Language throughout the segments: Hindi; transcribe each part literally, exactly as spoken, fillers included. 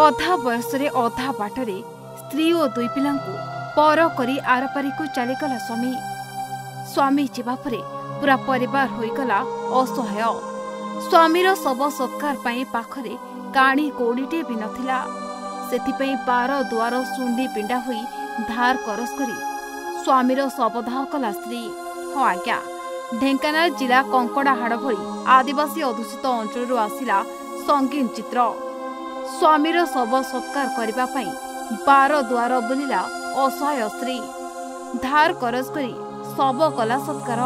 अधा बयस अधा बाटरे स्त्री और दुई पिला पर करी आरपारी को चलीगला स्वामी। स्वामी जीवा परे पूरा परिवार होईगला असहाय। स्वामीर शव सत्कार पाई पाखरे काणी कौड़ीटे भी नथिला। सेथिपई बार दुआर सुंडी पिंडा हुई धार करस करी स्वामीर शवदाह कला स्त्री। हाँ आज्ञा, ढेंकानाल जिला कंकड़ाहाड़ भरी आदिवासी अधूषित अंचल आसिला संगीन चित्र। स्वामीर शव सत्कार करबा पई बार दुआर बुलिला असहाय स्त्री। धार करज करी शव कला सत्कार।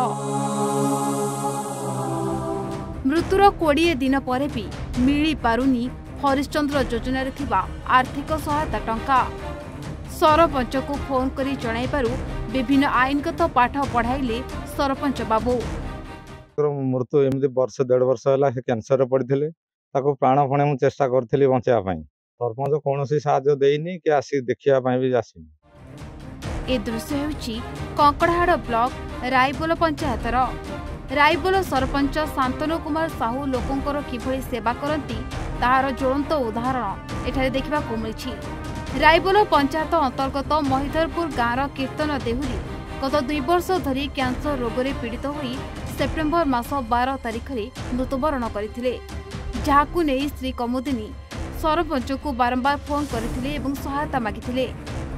मृत्युर कोड़े दिन पर भी मिली पारुनी हरिश्चंद्र योजना थिबा आर्थिक सहायता टंका। सरपंच को फोन करी जणाई पारु विभिन्न आईनगत पाठ पढ़ाइले सरपंच बाबू। मृत्यु एमती वर्ष डेढ़ वर्ष है कैंसर पड़े प्राण फणे मु चेष्टा करी बचाई सरपंच कौन सानी कि आसी देखा भी आसनी। ए दृश्य हेउची कंकड़ाहाड़ ब्लॉक रायबोल पंचायतर। रायबोल सरपंच शांतनु कुमार साहू लोकंकर किभली सेवा करती तार ज्वलंत उदाहरण एठारे देखा मिली। रायबोल पंचायत अंतर्गत महिधरपुर गाँवर कीर्तन देहुरी गत दुई वर्ष धरी कैंसर रोगरे पीड़ित होई सेप्टेम्बर मास बारह तारीख रे मृत्युबरण करथिले। जाहाकु नेई श्री कमुदिनी सरपंच को बारंबार फोन करथिले एवं सहायता मागिथिले,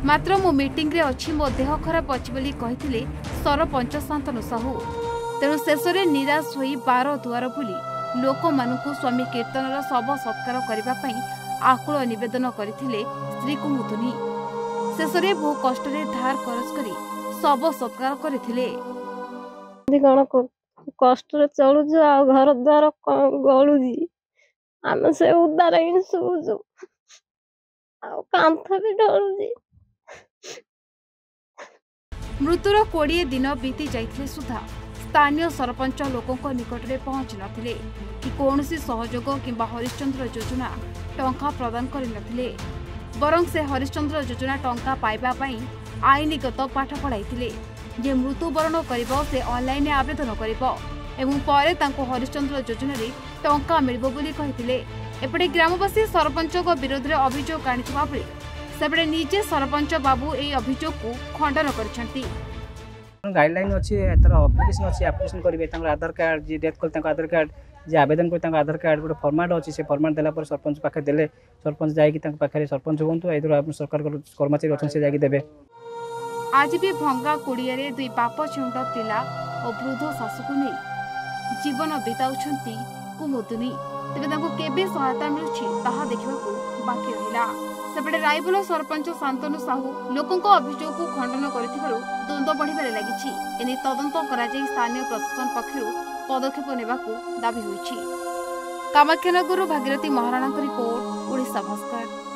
मात्र मो मीटिंग रे अछि मो देह खराब अछि बोली कहिथिले सरपंच शांतनु साहू। तेणु शेषे निराश होई बार दुआर बुली लोकमानकु स्वामी कीर्तनर शव सत्कार करबा पई आकुल निवेदन करथिले श्री कुमुदिनी। शेषे बहु कष्ट रे धार खर्च करी शव सत्कार करथिले। अधिकण कष्ट रे चलु जे आ घर द्वार गळु जी आमे से उद्धार इन सुजु आ कांथा भी डरु जी। मृत्युर कोड़े दिन बीती जाइथिले सुधा स्थानीय सरपंच लोकों निकट में पहुंच नथिले कि कोनोसी सहयोग किंबा हरिश्चंद्र योजना टंका प्रदान करि नथिले। बरं से हरिश्चंद्र योजना टंका पाइबा पई आईनगत पाठ पढ़ाई जे मृत्युबरण करिब से ऑनलाइन आवेदन करिब एवं परे तांको हरिश्चंद्र योजना रे टंका मिलबो बोली कहिथिले। एपटे ग्रामवासी सरपंच विरोध में अभियोग आनिथिबा बेले सेपटे निजे सरपंच बाबू ए अभियोग को खंडन करछंती। गाइडलाइन अछि एतर एप्लीकेशन अछि एप्लीकेशन करिवे तांको आधार कार्ड जे डेथ कल तांको आधार कार्ड जे आवेदन कर तांको आधार कार्ड गोटे फॉर्मेट अछि से फॉर्मेट देला पर सरपंच पाखे देले सरपंच जाय कि तांको पाखे सरपंच होंतु एदर आप सरकार कर्मचारी अछि से जाय कि देबे। आज भी भंगा कुड़िया रे दुई पाप छुंड तिला और वृद्ध सासुको नै जीवन बिताउछंती कुमुदिनी। तेबे तांको केबे सहायता मिलुछि ताहा देखबाकू बाकी रहिला। सेपटे रायबोल सरपंच शांतनु साहू लोकों अभियोग को खंडन करिथिबारु द्वंद्व बढ़िबारे लागिछि। एने तदंत कराई स्थानीय प्रशासन पक्षर पदक्षेप नेबाकू दाबी होइछि। कामाख्यानगरु भागीरथी महाराणा रिपोर्ट, ओडिशा भास्कर।